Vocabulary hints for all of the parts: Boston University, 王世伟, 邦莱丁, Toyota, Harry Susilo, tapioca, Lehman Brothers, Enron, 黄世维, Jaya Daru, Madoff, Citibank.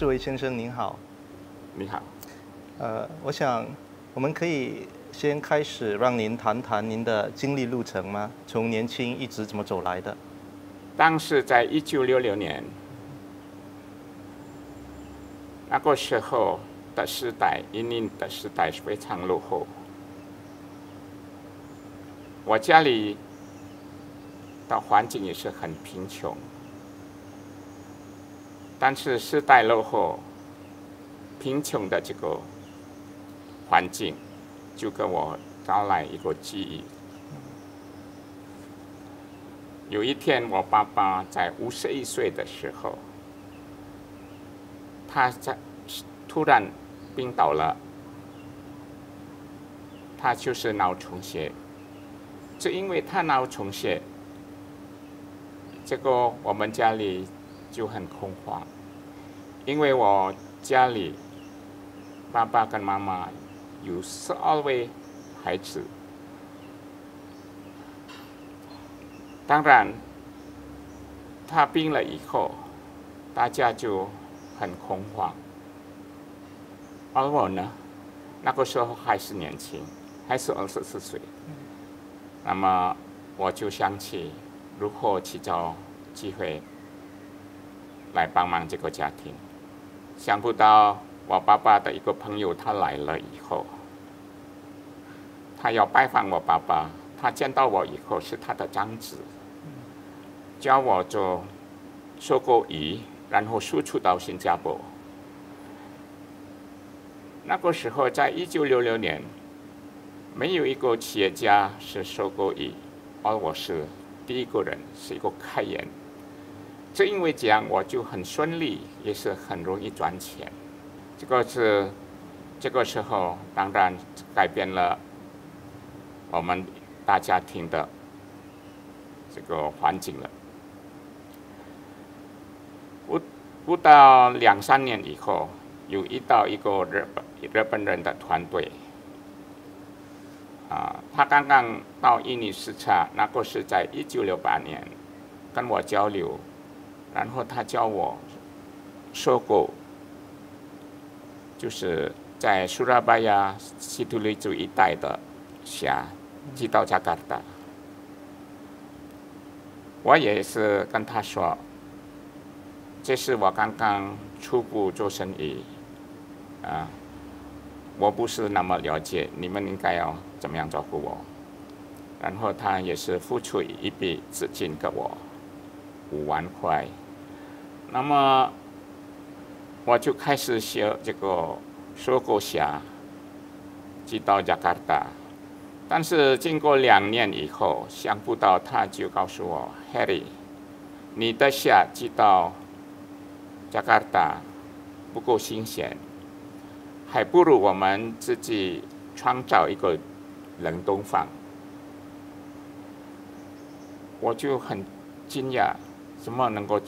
世维先生您好。你好。我想我们可以先开始让您谈谈您的经历路程吗？从年轻一直怎么走来的？当时在1966年，那个时候的时代，移民的时代非常落后。我家里的环境也是很贫穷，但是时代落后，贫穷的这个环境，就给我招来一个记忆。有一天，我爸爸在51岁的时候，突然病倒了，他就是脑充血。就因为他脑充血，结果我们家里就很恐慌，因为我家里爸爸跟妈妈有12位孩子，当然他病了以后，大家就很恐慌。而我呢，那个时候还是年轻，还是24岁。那么我就想起如何去找机会来帮忙这个家庭。想不到我爸爸的一个朋友他来了以后，他要拜访我爸爸，他见到我以后是他的长子，教我做收购鱼，然后输出到新加坡。那个时候，在1966年，没有一个企业家是收购鱼，而我是第一个人，是一个开源。正因为这样，我就很顺利，也是很容易赚钱。这个时候，当然改变了我们大家庭的这个环境了。不到2、3年以后，有一个日本人的团队，他刚刚到印尼视察，那个是在1968年，跟我交流，然后他教我收购，就是在苏拉巴亚、西图里族一带的虾寄到雅加达。我也是跟他说，这是我刚刚初步做生意，我不是那么了解，你们应该要怎么样照顾我。然后他也是付出一笔资金给我5万块，那么我就开始学这个收购虾寄到雅加达。但是经过2年以后，想不到他就告诉我 ，Harry， 你的虾寄到雅加达不够新鲜，还不如我们自己创造一个冷冻房。我就很惊讶，怎么能够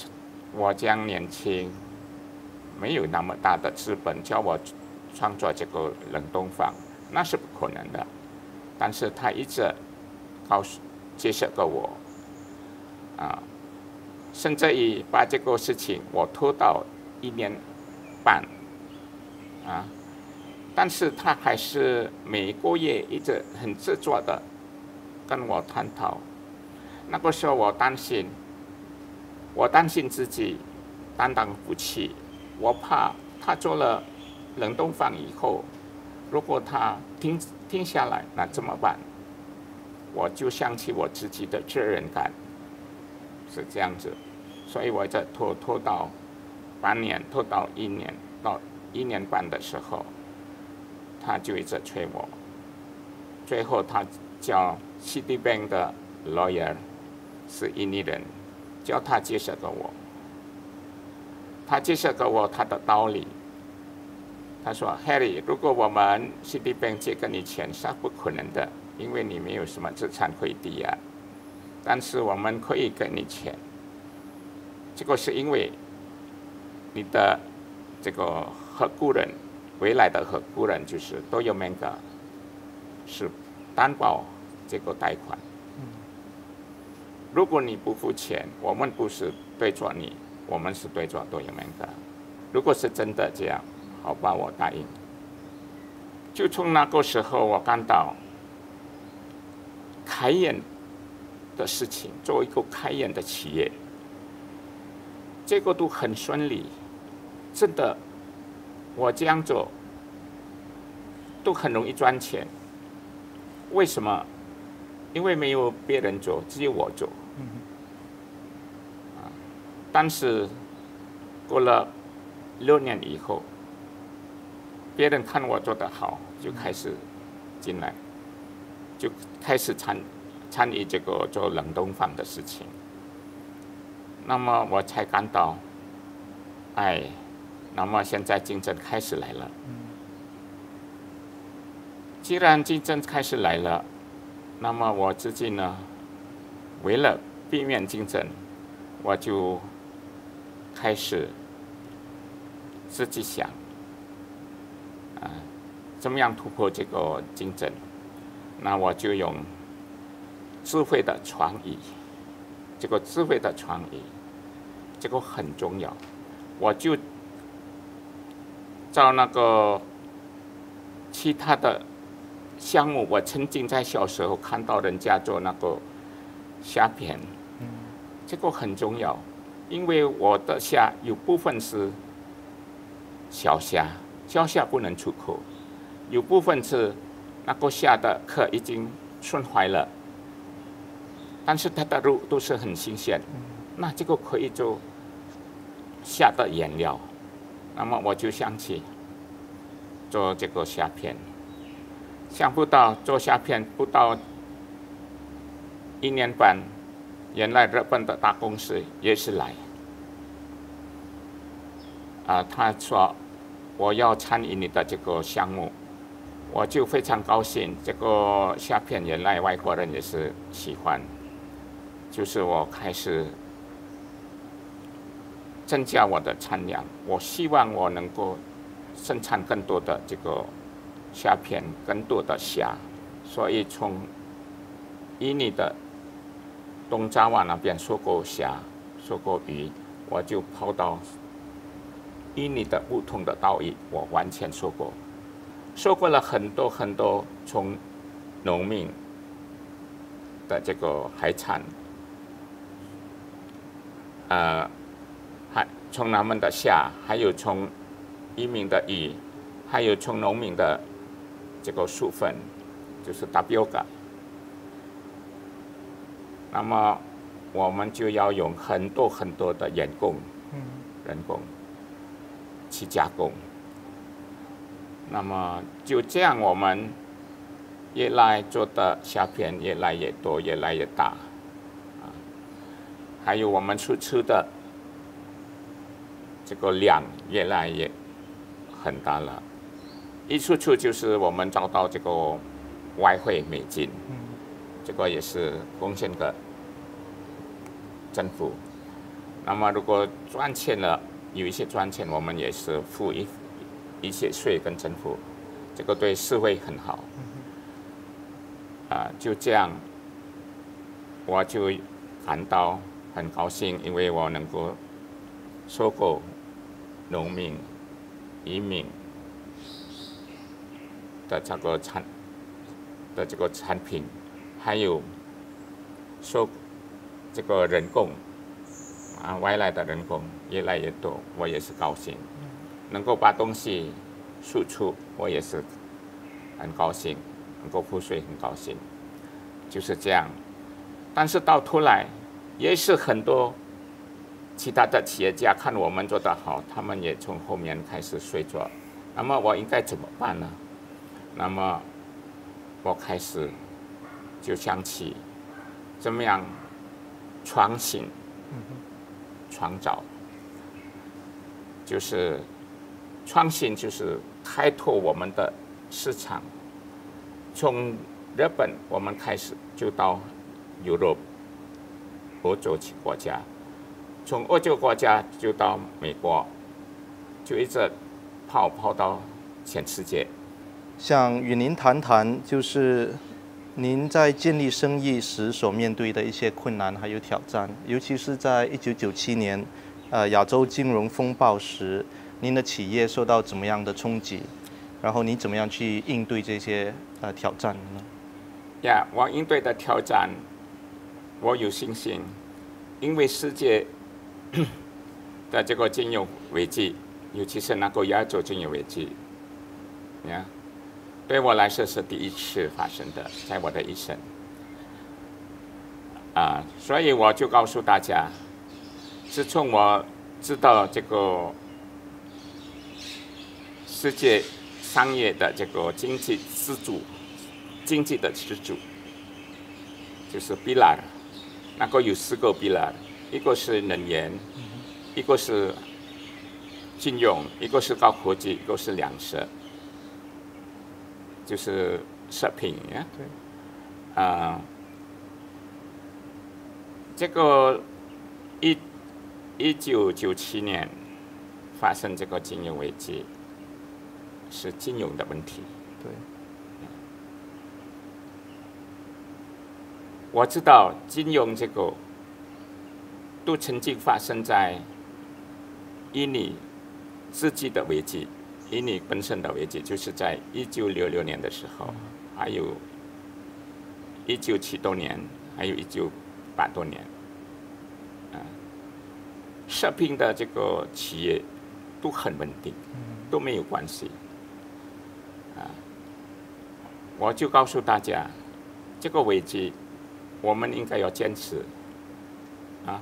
我这样年轻，没有那么大的资本，叫我创造这个冷冻房，那是不可能的。但是他一直介绍给我，甚至于把这个事情我拖到1年半，但是他还是每个月一直很执着的跟我探讨。那个时候我担心自己担当不起，我怕他做了冷冻房以后，如果他停下来，那怎么办？我就想起我自己的责任感，是这样子，所以我在拖到8年，拖到1年，到1年半的时候，他就一直催我。最后，他叫 Citibank 的 lawyer 是印尼人，叫他介绍给我。他介绍给我他的道理。他说 ：“Harry， 如果我们 Citibank 借给你钱是不可能的，因为你没有什么资产可以抵押。但是我们可以给你钱，这个是因为你的这个合股人，未来的合股人就是都有名的，是担保这个贷款。如果你不付钱，我们不是对着你，我们是对着都有名的。”如果是真的这样，好吧，我答应。就从那个时候，我看到开源的事情，作为一个开源的企业，这个都很顺利，真的，我这样做都很容易赚钱。为什么？因为没有别人做，只有我做。但是过了6年以后，别人看我做得好，就开始进来，就开始参与这个做冷冻房的事情。那么我才感到，哎，那么现在竞争开始来了。既然竞争开始来了，那么我自己呢，为了避免竞争，我就开始自己想，怎么样突破这个竞争？那我就用智慧的创意，这个智慧的创意，这个很重要。我就照那个其他的项目，我曾经在小时候看到人家做那个虾片。这个很重要，因为我的虾有部分是小虾，小虾不能出口；有部分是那个虾的壳已经损坏了，但是它的肉都是很新鲜。那这个可以做虾的原料，那么我就想起做这个虾片，想不到做虾片不到1年半。原来日本的大公司也是来，他说我要参与你的这个项目，我就非常高兴。这个虾片原来外国人也是喜欢，就是我开始增加我的产量，我希望我能够生产更多的这个虾片，更多的虾，所以从印尼的东爪哇那边收购虾、收购鱼，我就跑到印尼的不同的岛屿，我完全收购，收购了很多很多从农民的这个海产，还从他们的虾，还有从渔民的鱼，还有从农民的这个薯粉，就是 tapioca。那么我们就要用很多很多的人工去加工。那么就这样，我们越来做的虾片越来越多，越来越大。还有我们输出的这个量越来越很大了。一输出就是我们找到这个外汇美金。这个也是贡献给政府。那么如果赚钱了，有一些赚钱，我们也是付一些税跟政府，这个对社会很好。就这样，我就感到很高兴，因为我能够收购农民、移民的这个产品。还有收这个人工外来的人工越来越多，我也是高兴。能够把东西输出，我也是很高兴。能够付税，很高兴。就是这样。但是到头来，也是很多其他的企业家看我们做得好，他们也从后面开始睡着。那么我应该怎么办呢？那么我开始就想起怎么样创新、创造，就是创新，就是开拓我们的市场。从日本我们开始就到欧洲国家，从欧洲国家就到美国，就一直跑到全世界。想与您谈谈就是您在建立生意时所面对的一些困难还有挑战，尤其是在1997年，亚洲金融风暴时，您的企业受到怎么样的冲击，然后您怎么样去应对这些挑战呢？ 呀， 我应对的挑战，我有信心，因为世界的这个金融危机，尤其是那个亚洲金融危机，呀，对我来说是第一次发生的，在我的一生，啊，所以我就告诉大家，自从我知道这个世界商业的这个经济支柱。 经济的支柱就是 pillar， 那个有四个 pillar， 一个是能源，一个是金融，一个是高科技，一个是粮食，就是食品呀。对。啊，这个1997年发生这个金融危机，是金融的问题。对。 我知道金融这个都曾经发生在印尼自己的危机，印尼本身的危机就是在1966年的时候，还有1970多年，还有1980多年，啊，食品的这个企业都很稳定，都没有关系，啊，我就告诉大家，这个危机。 我们应该要坚持，啊，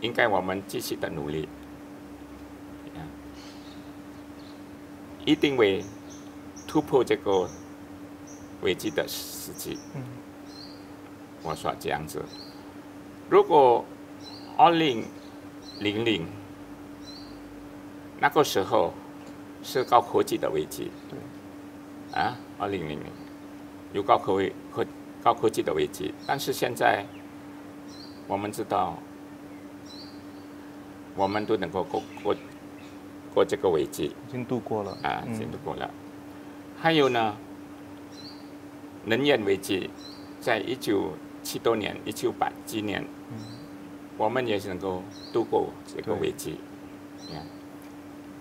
应该我们继续的努力，啊，一定会突破这个危机的时机。我说这样子，如果2000那个时候是高科技的危机，啊，2000有高科技的危机，但是现在我们知道，我们都能够过这个危机，已经度过了啊，已经度过了。还有呢，能源危机，在1970多年、1980年，我们也是能够度过这个危机。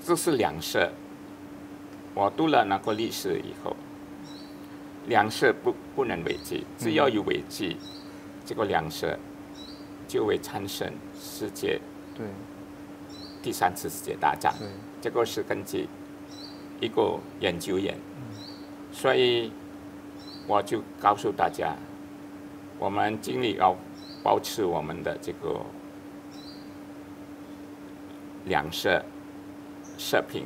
这是粮食，我读了那个历史以后。 粮食不能危机，只要有危机，这个粮食就会产生世界对第3次世界大战。这个是根据一个研究员，所以我就告诉大家，我们尽力要保持我们的这个粮食、食品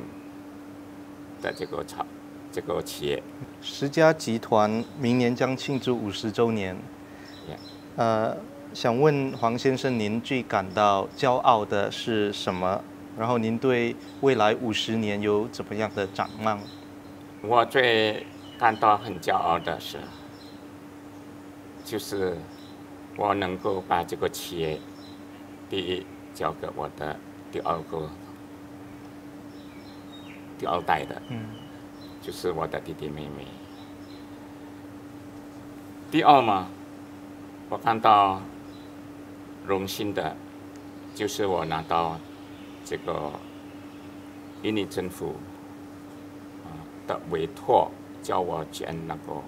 的这个产。 这个企业，十佳集团明年将庆祝50周年。想问黄先生，您最感到骄傲的是什么？然后您对未来50年有怎么样的展望？我最感到很骄傲的是，就是我能够把这个企业，第一交给我的第二代的。就是我的弟弟妹妹。第二嘛，我看到荣幸的，就是我拿到这个印尼政府的委托，叫我建那个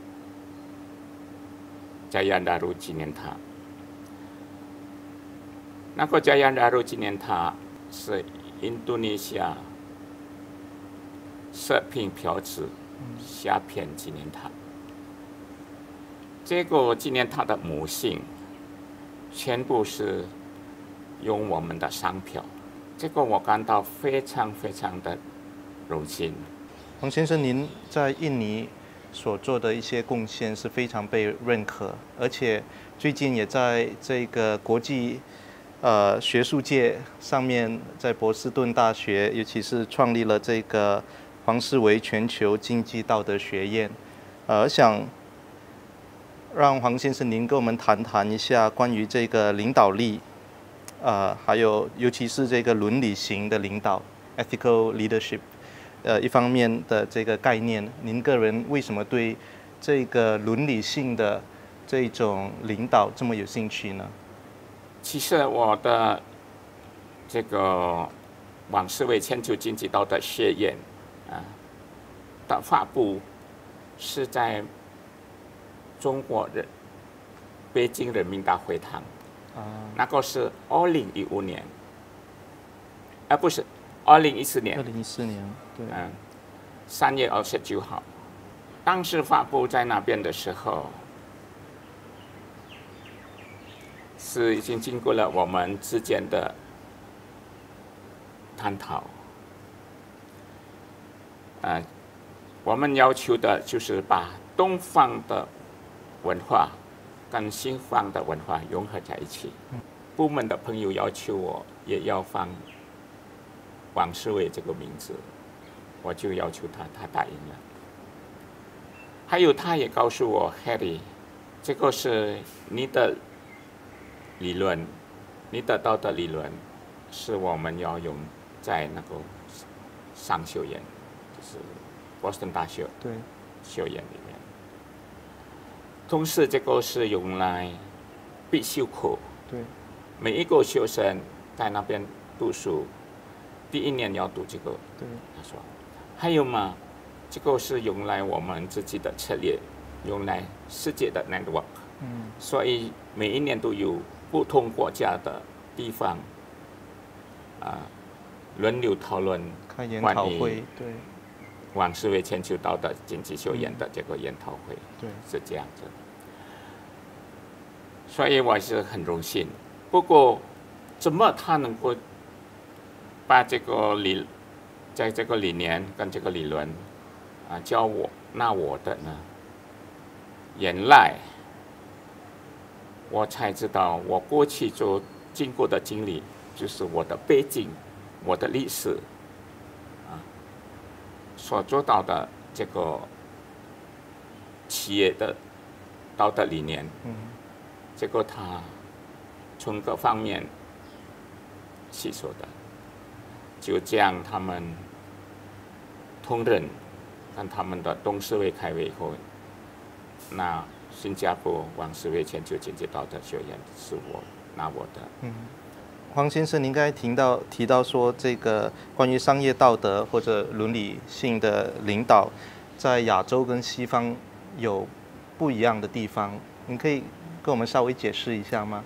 Jaya Daru纪念塔。那个Jaya Daru纪念塔是印度尼西亚。 食品标志虾片纪念塔，这个纪念塔的模型全部是用我们的商标，这个我感到非常非常的荣幸。黄先生，您在印尼所做的一些贡献是非常被认可，而且最近也在这个国际。 学术界上面，在波士顿大学，尤其是创立了这个黄世维全球经济道德学院。想让黄先生您跟我们谈谈一下关于这个领导力，还有尤其是这个伦理型的领导 （ethical leadership） 一方面的这个概念。您个人为什么对这个伦理性的这种领导这么有兴趣呢？ 其实我的这个网世卫全球经济道德学院啊的发布是在中国人北京人民大会堂啊，那个是2015年，而不是2014年。2014年，对，嗯，3月29号，当时发布在那边的时候，是已经经过了我们之间的探讨，我们要求的就是把东方的文化跟西方的文化融合在一起。部门的朋友要求我也要放王世伟这个名字，我就要求他，他答应了。还有他也告诉我 ，Harry， 这个是你的理论，你得到的理论是我们要用在那个商学院，就是波士顿大学对学院里面。同时，这个是用来必修课。对，每一个学生在那边读书，第一年要读这个。对，他说，还有嘛，这个是用来我们自己的策略，用来世界的 network。嗯，所以每一年都有不同国家的地方轮流讨论开研讨会，对，王世伟全球道德经济学院的这个研讨会，对，是这样子。所以我是很荣幸。不过，怎么他能够把这个这个理念跟这个理论教我那我的呢？原来我才知道，我过去所经过的经历。就是我的背景，我的历史，所做到的这个企业的道德理念，这个它从各方面吸收的，就这样他们同仁跟他们的董事会开会后，那新加坡王世伟全球经济道德学院是我拿我的。黄先生，您刚才提到说，这个关于商业道德或者伦理性的领导，在亚洲跟西方有不一样的地方，您可以跟我们稍微解释一下吗？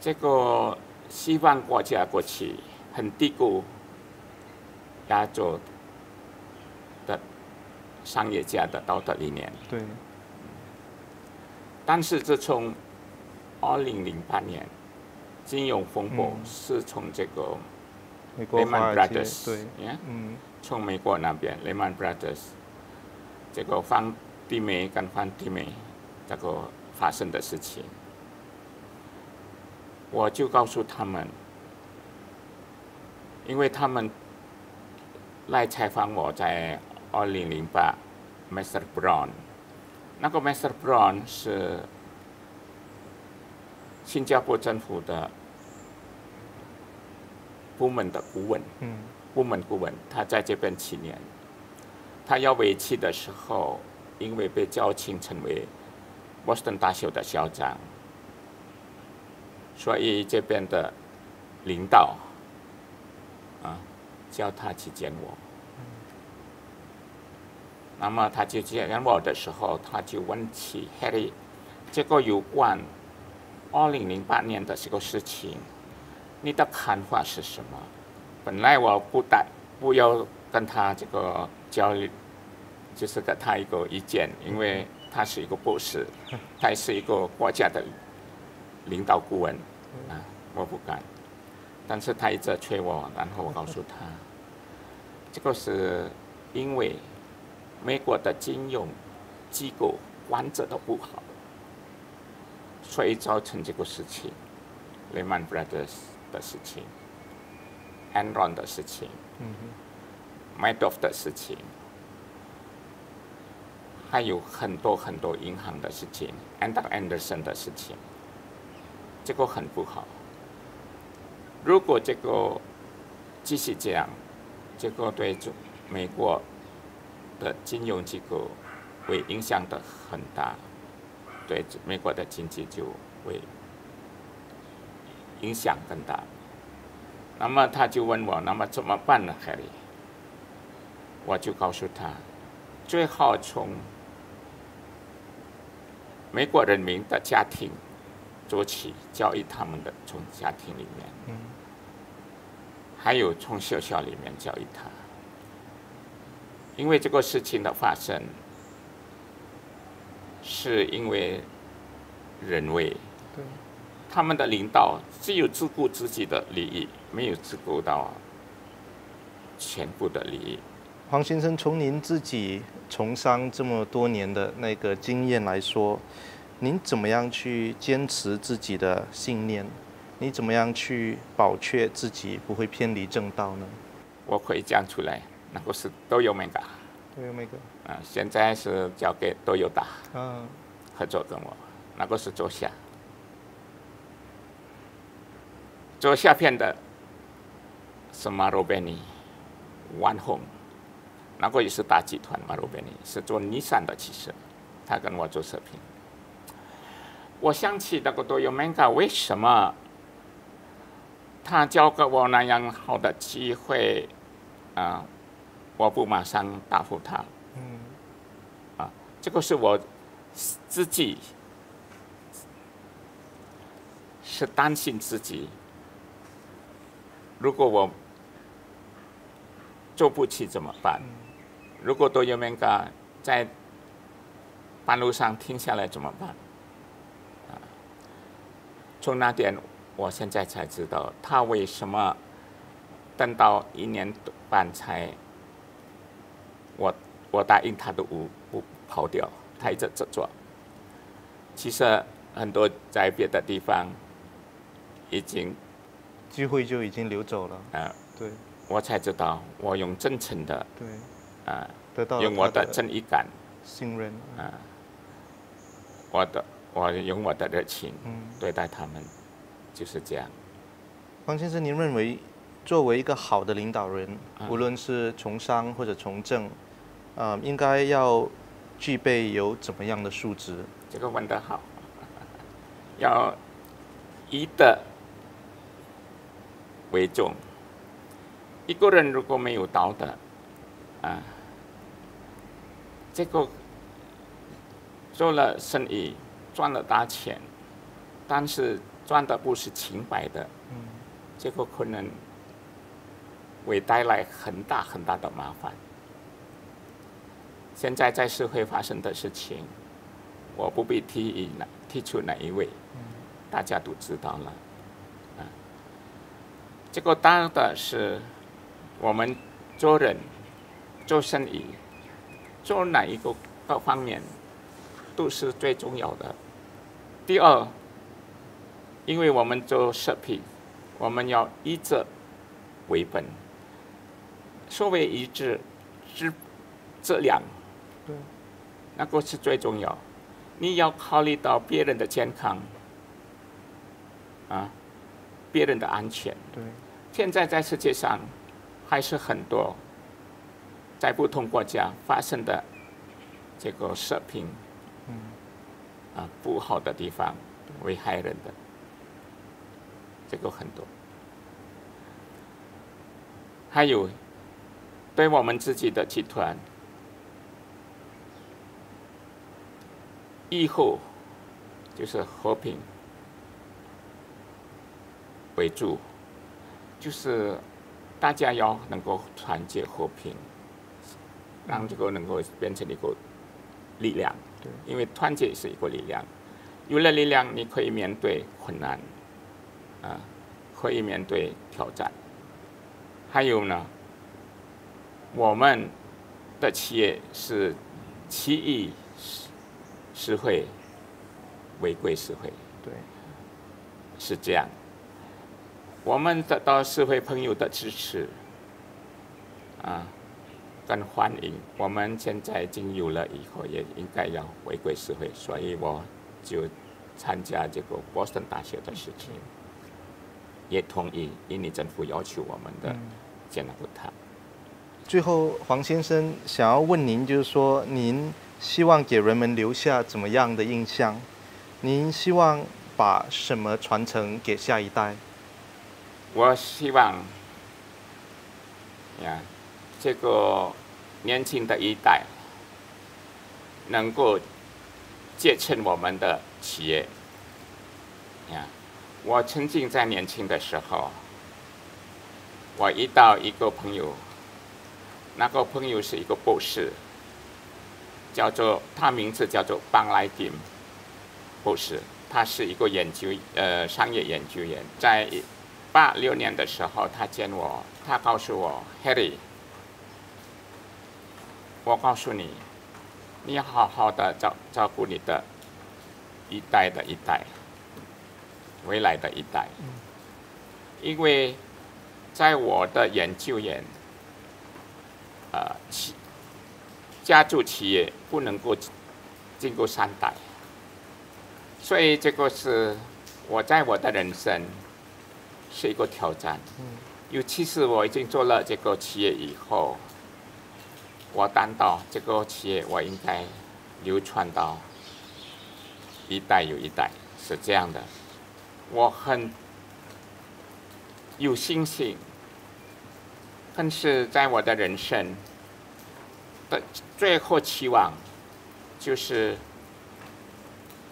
这个西方国家过去很低估亚洲的商业家的道德理念。对。但是自从2008年。金融风暴是从这个 Lehman Brothers 对，从美国那边 Lehman Brothers 这个房地美跟房地美这个发生的事情，我就告诉他们，因为他们来采访我在2008 Mr. Brown， 那个 Mr. Brown 是新加坡政府的。部门的顾问，他在这边7年，他要回去的时候，因为被邀请成为波士顿大学的校长，所以这边的领导叫他去见我。那么他去见我的时候，他就问起 Harry， 这个有关2008年的这个事情。你的看法是什么？本来我不要跟他这个交流，就是给他一个意见，因为他是一个博士，他是一个国家的领导顾问，我不敢。但是他一直催我，然后我告诉他，这个是因为美国的金融机构管制的不好，所以造成这个事情 ，Lehman Brothers。的事情 ，Enron 的事情 ，Madoff 的事情，还有很多很多银行的事情 ，Andrew Anderson 的事情，这个很不好。如果这个继续这样，这个对美国的金融机构会影响的很大，对美国的经济就会。影响更大。那么他就问我，那么怎么办呢 ，Harry？ 我就告诉他，最好从美国人民的家庭做起，教育他们的，从家庭里面，还有从学校里面教育他。因为这个事情的发生，是因为人为。 他们的领导只有自顾自己的利益，没有自顾到全部的利益。黄先生，从您自己从商这么多年的那个经验来说，您怎么样去坚持自己的信念？你怎么样去保确自己不会偏离正道呢？我可以讲出来，那个是Toyota，现在是交给Toyota，合作跟我，那个是做虾。 做下片的是马罗贝尼、万宏，那个也是大集团。马罗贝尼是做尼桑的汽车，他跟我做视频。我想起那个Toyota为什么他交给我那样好的机会啊？我不马上答复他。这个是我自己是担心自己。 如果我做不起怎么办？如果Toyota在半路上停下来怎么办？从那点，我现在才知道他为什么等到1年半才我答应他都不跑掉，他一直做。其实很多在别的地方已经。 机会就已经流走了。对，我才知道，我用真诚的，得到用我的正义感、信任，我用我的热情对待他们，就是这样。黄先生，您认为作为一个好的领导人，无论是从商或者从政，应该要具备有怎么样的素质？这个问得好，要一的。 为重，一个人如果没有道德，这个做了生意赚了大钱，但是赚的不是清白的，这个可能会带来很大很大的麻烦。现在在社会发生的事情，我不必提出哪一位，大家都知道了。 这个当然是我们做人、做生意、做哪一个各方面都是最重要的。第二，因为我们做食品，我们要以质为本。所谓以质，质量，那个是最重要。你要考虑到别人的健康，别人的安全。现在在世界上还是很多在不同国家发生的这个食品不好的地方，危害人的这个很多。还有对我们自己的集团以后就是和平。 为主，就是大家要能够团结和平，让这个能够变成一个力量。因为团结是一个力量，有了力量，你可以面对困难，可以面对挑战。还有呢，我们的企业是其义实惠，违规实惠，是这样。 我们得到社会朋友的支持，跟欢迎。我们现在已经有了以后，也应该要回归社会，所以我就参加这个波士顿大学的事情，也同意印尼政府要求我们的建立它。最后，黄先生想要问您，就是说，您希望给人们留下怎么样的印象？您希望把什么传承给下一代？我希望呀，这个年轻的一代能够借鉴我们的企业。呀，我曾经在年轻的时候，我遇到一个朋友，那个朋友是一个博士，叫做他名字叫做邦莱丁博士，他是一个商业研究员，在。 86年的时候，他见我，他告诉我 ，Harry， 我告诉你，你要好好的照顾你的一代，未来的一代，因为在我的研究员，家族企业不能够经过3代，所以这个是我在我的人生。 是一个挑战，尤其是我已经做了这个企业以后，我担当这个企业，我应该流传到一代又一代，是这样的。我很有信心，但是在我的人生的最后期望，就是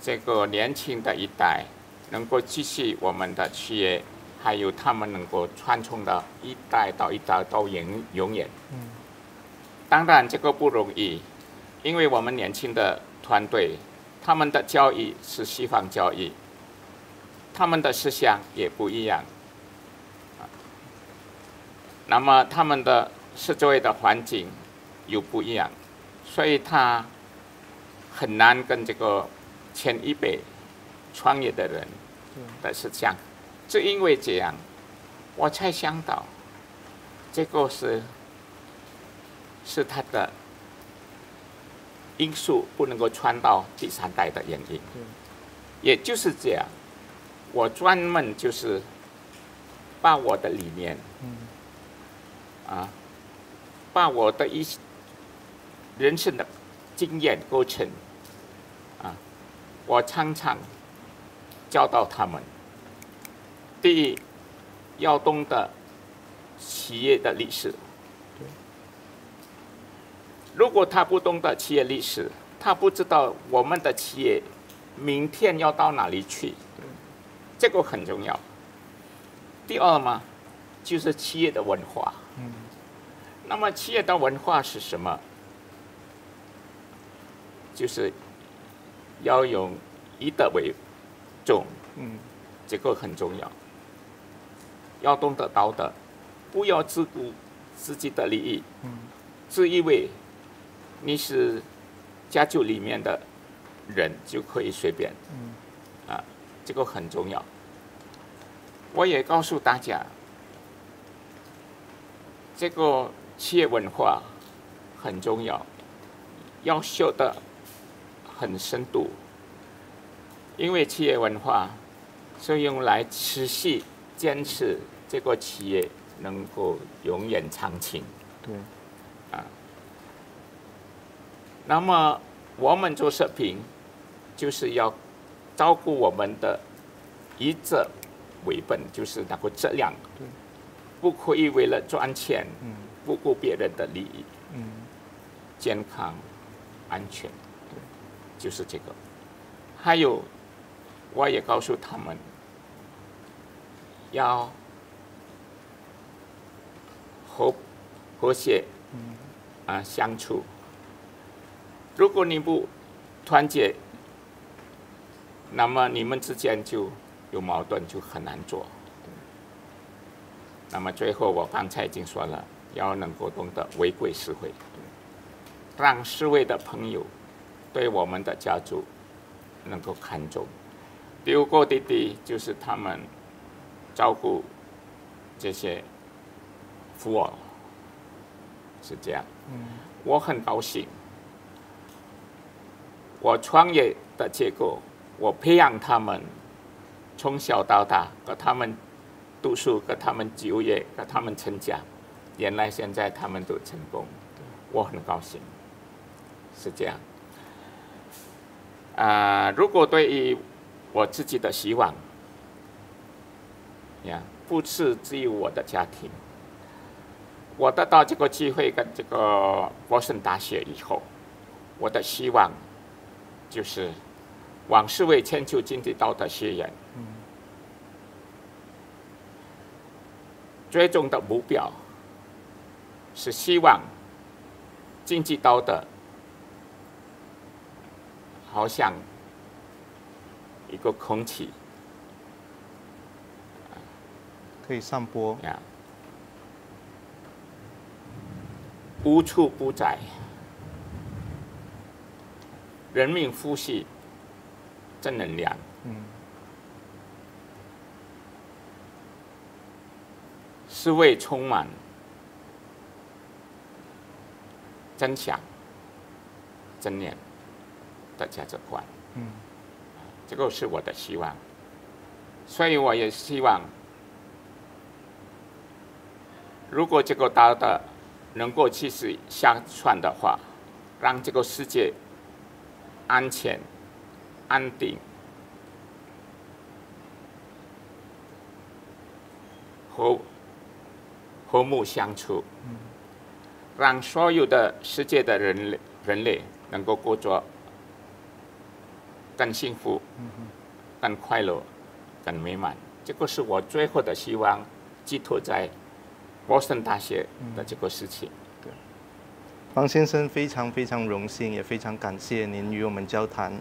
这个年轻的一代能够继续我们的企业。 还有他们能够传承到一代到一代到永远。当然这个不容易，因为我们年轻的团队，他们的教育是西方教育，他们的思想也不一样。那么他们的社会的环境又不一样，所以他很难跟这个前一辈创业的人的思想。 正因为这样，我才想到，这个是他的因素不能够传到第3代的原因。也就是这样，我专门就是把我的理念，把我的一人生的经验过程，我常常教导他们。 第一，要懂得企业的历史。如果他不懂得企业历史，他不知道我们的企业明天要到哪里去，这个很重要。第二嘛，就是企业的文化。那么企业的文化是什么？就是要用以德为重。这个很重要。 要懂得道德，不要只顾自己的利益，自以为你是家族里面的人就可以随便，这个很重要。我也告诉大家，这个企业文化很重要，要修得很深度，因为企业文化是用来持续。 坚持这个企业能够永远长青。对，那么我们做社评，就是要照顾我们的以责为本，就是那个质量，不可以为了赚钱，不顾别人的利益，健康、安全，就是这个。还有，我也告诉他们。 要和谐相处。如果你不团结，那么你们之间就有矛盾，就很难做。那么最后我刚才已经说了，要能够懂得回馈社会，让社会的朋友对我们的家族能够看重。第五个弟弟就是他们。 照顾这些富翁是这样，我很高兴。我创业的结果，我培养他们从小到大，给他们读书，给他们就业，给他们成家。原来现在他们都成功，我很高兴。是这样。如果对于我自己的希望。呀，不是只有我的家庭。我得到这个机会跟这个波士顿大学以后，我的希望就是往事为千秋经济道的学员，最终的目标是希望经济道的，好像一个空气可以散播呀，无处不在，人民呼吸正能量。思维充满真想、真念的价值观。这个是我的希望，所以我也希望，如果这个道德能够继续下传的话，让这个世界安全、安定、和睦相处，让所有的世界的人类能够过着更幸福、更快乐、更美满。这个是我最后的希望，寄托在波士顿大学的这个事情。对，方先生非常荣幸，也非常感谢您与我们交谈。